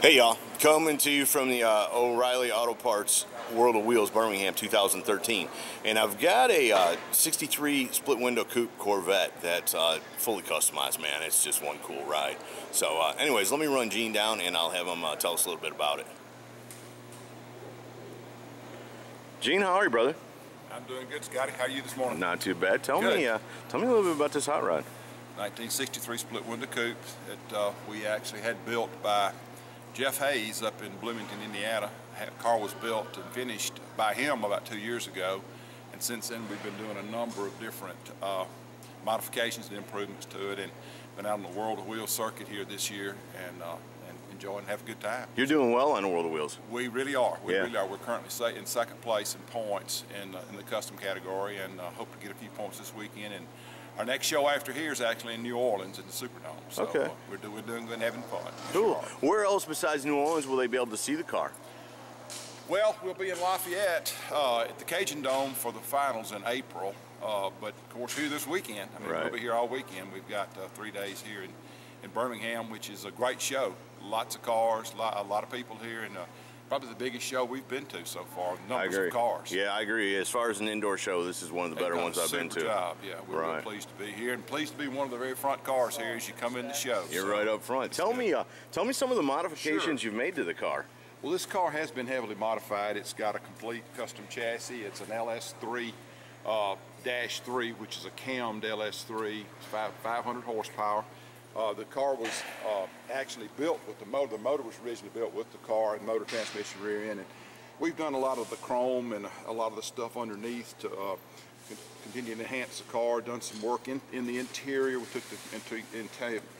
Hey y'all, coming to you from the O'Reilly Auto Parts World of Wheels, Birmingham, 2013. And I've got a 63 split window coupe Corvette that's fully customized, man. It's just one cool ride. So anyways, let me run Gene down and I'll have him tell us a little bit about it. Gene, how are you, brother? I'm doing good, Scotty. How are you this morning? Not too bad. Tell me a little bit about this hot rod. 1963 split window coupe that we actually had built by Jeff Hayes up in Bloomington, Indiana. The car was built and finished by him about 2 years ago, and since then we've been doing a number of different modifications and improvements to it, and been out on the World of Wheels circuit here this year and enjoying and have a good time. You're doing well on the World of Wheels. We really are. We really are. We're currently in second place in points in the custom category, and hope to get a few points this weekend. And our next show after here is actually in New Orleans in the Superdome. So okay. We're doing good and having fun. Cool. Where else besides New Orleans will they be able to see the car? Well, we'll be in Lafayette at the Cajun Dome for the finals in April. But of course, here this weekend. I mean, we'll be here all weekend. We've got 3 days here in Birmingham, which is a great show. Lots of cars, a lot of people here, and probably the biggest show we've been to so far. Numbers of cars. Yeah, I agree. As far as an indoor show, this is one of the better ones I've been to. Yeah, we're really pleased to be here and pleased to be one of the very front cars here as you come in the show. You're right up front. Tell me some of the modifications you've made to the car. Well, this car has been heavily modified. It's got a complete custom chassis. It's an LS3-3, which is a cammed LS3, 500 horsepower. The car was actually built with the motor. The motor was originally built with the car and motor, transmission, rear end. And we've done a lot of the chrome and a lot of the stuff underneath to continue to enhance the car. Done some work in the interior. We took the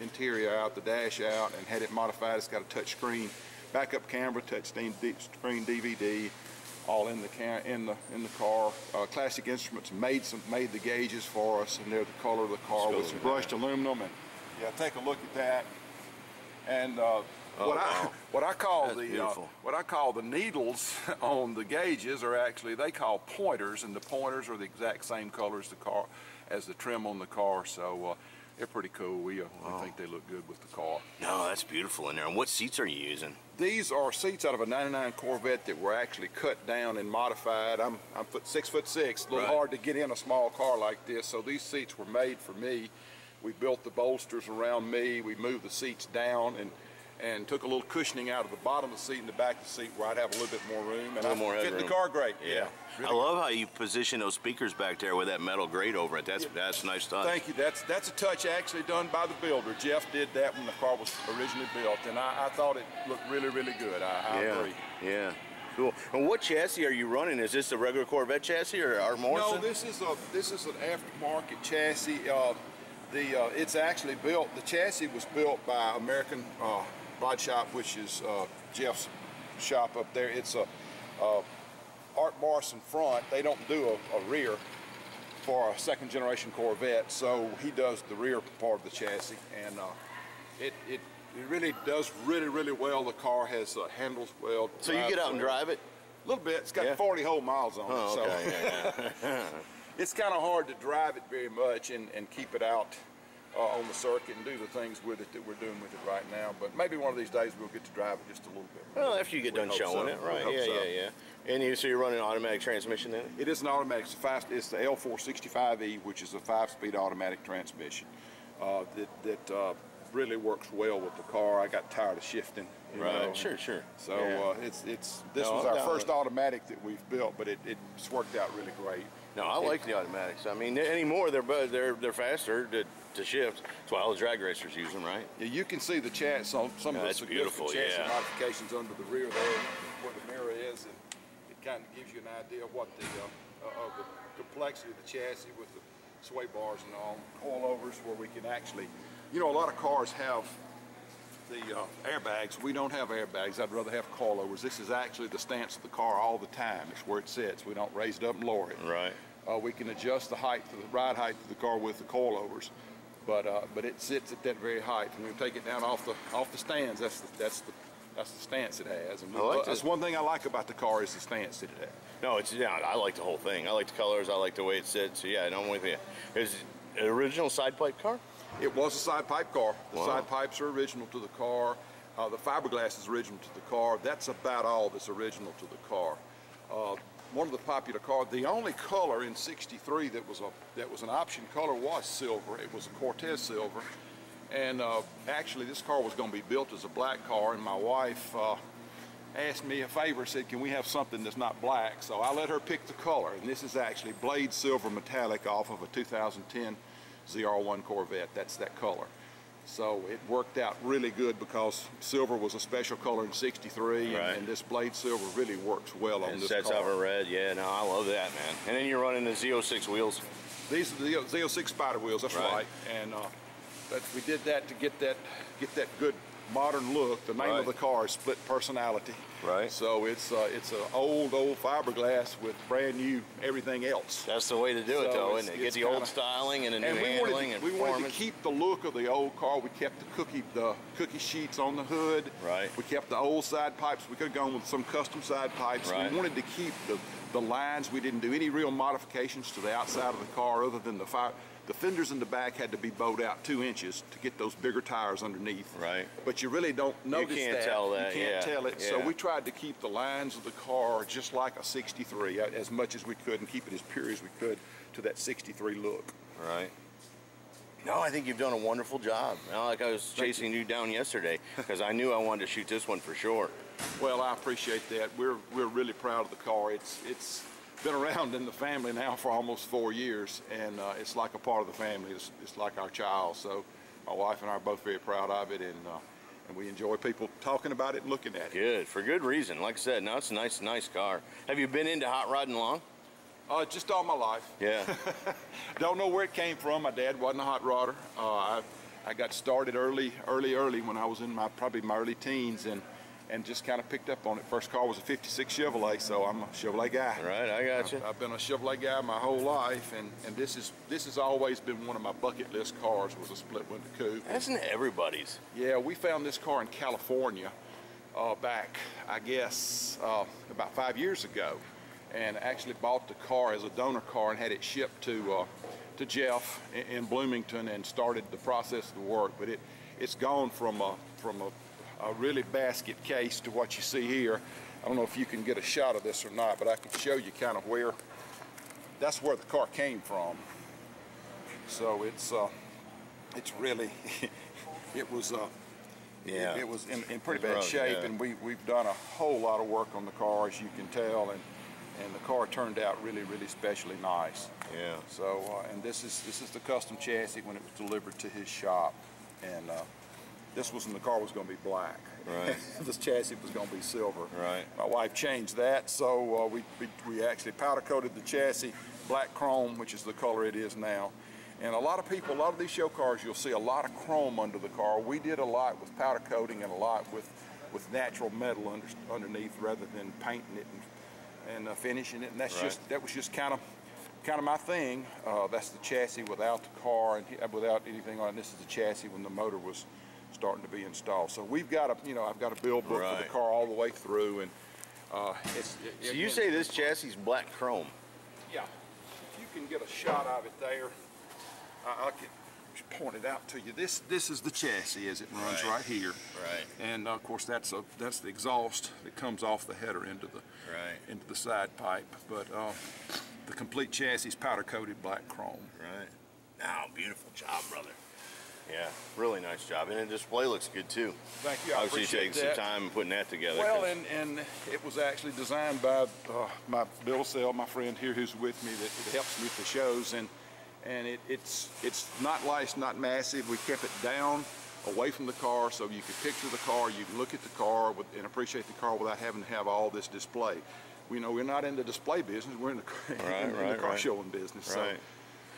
interior out, the dash out, and had it modified. It's got a touch screen, backup camera, touch screen DVD, all in the car. Classic Instruments made the gauges for us, and they're the color of the car with some brushed aluminum. And yeah, take a look at that. And what I call the needles on the gauges are actually they call pointers, and the pointers are the exact same color as the car, as the trim on the car. So they're pretty cool. We think they look good with the car. No, that's beautiful in there. And what seats are you using? These are seats out of a '99 Corvette that were actually cut down and modified. I'm 6'6". A little hard to get in a small car like this. So these seats were made for me. We built the bolsters around me. We moved the seats down and took a little cushioning out of the bottom of the seat and the back of the seat where I'd have a little bit more room. And I fit the car great. Yeah. Really. I love how you position those speakers back there with that metal grate over it. That's a nice touch. Thank you. That's a touch actually done by the builder. Jeff did that when the car was originally built, and I thought it looked really, really good. I agree. Yeah. Cool. And what chassis are you running? Is this a regular Corvette chassis or Art Morrison? No, this is an aftermarket chassis. It's actually built. The chassis was built by American Body Shop, which is Jeff's shop up there. It's a Art Morrison front. They don't do a rear for a second generation Corvette, so he does the rear part of the chassis, and it really does really well. The car has handles well. So you get out and drive it? A little bit. It's got 40 whole miles on it. So. Yeah. It's kind of hard to drive it very much and keep it out on the circuit and do the things with it that we're doing with it right now. But maybe one of these days we'll get to drive it just a little bit. Well, after you get done showing it, right? Yeah. And so you're running an automatic transmission then? It is an automatic. It's the L465E, which is a 5-speed automatic transmission that really works well with the car. I got tired of shifting. Sure. So this was our first automatic that we've built, but it's worked out really great. No, I like the automatics. I mean, anymore they're faster to shift. That's why all the drag racers use them, right? Yeah, you can see the chassis on some of the significant chassis modifications under the rear there, where the mirror is, and it kind of gives you an idea of what the complexity of the chassis with the sway bars and all, coilovers, where we can actually, a lot of cars have the airbags. We don't have airbags. I'd rather have coilovers. This is actually the stance of the car all the time. It's where it sits. We don't raise it up and lower it. Right. We can adjust the height, the ride height of the car with the coilovers, but it sits at that very height. And we take it down off the stands. That's the stance it has. And that's one thing I like about the car is the stance that it has. No, I like the whole thing. I like the colors. I like the way it sits. So yeah, I'm with you. Is it an original side pipe car? It was a side pipe car. The side pipes are original to the car. The fiberglass is original to the car. That's about all that's original to the car. One of the popular cars, the only color in '63 that was an option color was silver. It was a Cortez silver. And actually this car was going to be built as a black car, and my wife asked me a favor, said, can we have something that's not black? So I let her pick the color, and this is actually blade silver metallic off of a 2010 ZR1 Corvette. That's that color. So it worked out really good because silver was a special color in '63, right. And this blade silver really works well on this car. It sets off a red, yeah, no, I love that, man. And then you're running the Z06 wheels. These are the Z06 spider wheels, that's right. And but we did that to get that good modern look. The name of the car is Split Personality. Right. So it's an old fiberglass with brand new everything else. That's the way to do it, though, isn't it? Get the old styling and the new handling and performance. We wanted to keep the look of the old car. We kept the cookie sheets on the hood. Right. We kept the old side pipes. We could have gone with some custom side pipes. Right. We wanted to keep the lines. We didn't do any real modifications to the outside of the car other than the fire. The fenders in the back had to be bowed out 2 inches to get those bigger tires underneath. Right. But you really don't notice that. You can't tell that. You can't tell it. So we tried to keep the lines of the car just like a '63 as much as we could, and keep it as pure as we could to that '63 look. Right. No, I think you've done a wonderful job. Like I was chasing you down yesterday because I knew I wanted to shoot this one for sure. Well, I appreciate that. We're really proud of the car. It's been around in the family now for almost 4 years, and it's like a part of the family. It's like our child. So my wife and I are both very proud of it, and we enjoy people talking about it and looking at it. Good, for good reason. Like I said, now it's a nice car. Have you been into hot rodding long? Just all my life. Yeah. Don't know where it came from. My dad wasn't a hot rodder. I got started early when I was in probably my early teens, and just kind of picked up on it. First car was a '56 Chevrolet, so I'm a Chevrolet guy. Right, I got you. I've been a Chevrolet guy my whole life, and this has always been one of my bucket list cars, was a split window coupe. That's not everybody's. Yeah, we found this car in California back, I guess, about 5 years ago, and actually bought the car as a donor car and had it shipped to Jeff in Bloomington, and started the process of the work. But it's gone from a really basket case to what you see here. I don't know if you can get a shot of this or not, but I can show you kind of where that's where the car came from. So it's really it was in pretty bad shape, and we've done a whole lot of work on the car, as you can tell, and the car turned out really specially nice. Yeah. So and this is the custom chassis when it was delivered to his shop, and this was when the car was going to be black. Right. This chassis was going to be silver. Right. My wife changed that, so we actually powder coated the chassis black chrome, which is the color it is now. And a lot of people, a lot of these show cars, you'll see a lot of chrome under the car. We did a lot with powder coating and a lot with natural metal underneath, rather than painting it and finishing it. And that's that was just kind of my thing. That's the chassis without the car and without anything on it. This is the chassis when the motor was starting to be installed. So we've got a, I've got a build book for the car all the way through, and so you say this chassis is black chrome? Yeah. If you can get a shot of it there, I can point it out to you. This is the chassis as it runs right here. Right. And of course that's the exhaust that comes off the header into the side pipe. But the complete chassis is powder coated black chrome. Right. Now, beautiful job, brother. Yeah, really nice job, and the display looks good too. Thank you. I appreciate that. Obviously, taking some time and putting that together. Well, and it was actually designed by my Bill Sell, my friend here, who's with me, that helps me with the shows, and it's not light, it's not massive. We kept it down, away from the car, so you could picture the car, you can look at the car and appreciate the car without having to have all this display. We know we're not in the display business; we're in the car showing business. Right. So,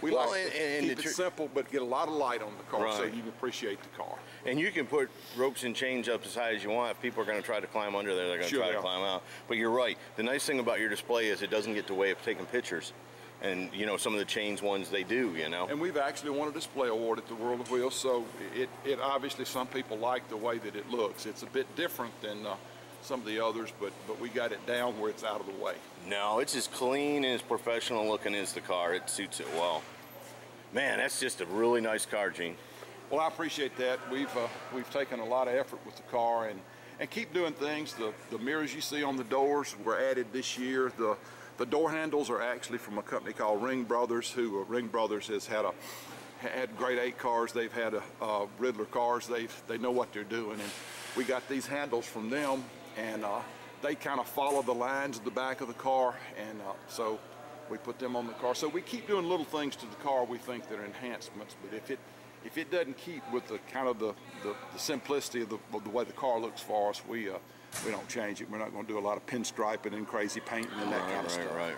we like to keep it simple, but get a lot of light on the car so you can appreciate the car. And you can put ropes and chains up as high as you want. If people are going to try to climb under there, they're going to try to climb out. But you're right. The nice thing about your display is it doesn't get in the way of taking pictures. And, you know, some of the chains ones, they do, you know. And we've actually won a display award at the World of Wheels, so it obviously some people like the way that it looks. It's a bit different than some of the others, but we got it down where it's out of the way. No, it's as clean and as professional looking as the car. It suits it well. Man, that's just a really nice car, Gene. Well, I appreciate that. We've taken a lot of effort with the car and keep doing things. The mirrors you see on the doors were added this year. The door handles are actually from a company called Ring Brothers, who Ring Brothers has had grade 8 cars. They've had Riddler cars. They know what they're doing, and we got these handles from them, and they kind of follow the lines at the back of the car, and so we put them on the car. So we keep doing little things to the car we think that are enhancements, but if it doesn't keep with the kind of the simplicity of the way the car looks for us, we don't change it. We're not going to do a lot of pinstriping and crazy painting and that kind of stuff. Right.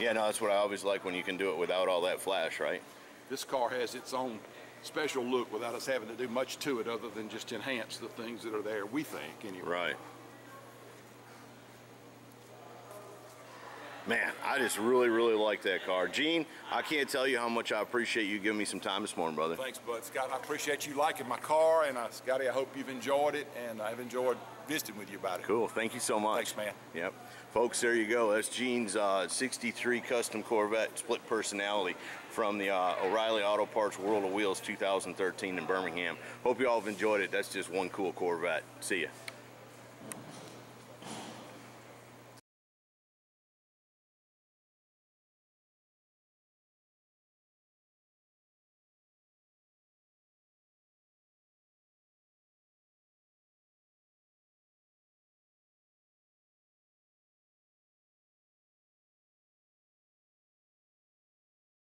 Yeah, no, that's what I always like, when you can do it without all that flash, right? This car has its own special look without us having to do much to it other than just enhance the things that are there, we think, anyway. Right. Man, I just really, really like that car. Gene, I can't tell you how much I appreciate you giving me some time this morning, brother. Thanks, bud. Scott, I appreciate you liking my car, and Scotty, I hope you've enjoyed it, and I've enjoyed visiting with you about it. Cool. Thank you so much. Thanks, man. Yep. Folks, there you go. That's Gene's 63 Custom Corvette Split Personality from the O'Reilly Auto Parts World of Wheels 2013 in Birmingham. Hope you all have enjoyed it. That's just one cool Corvette. See ya.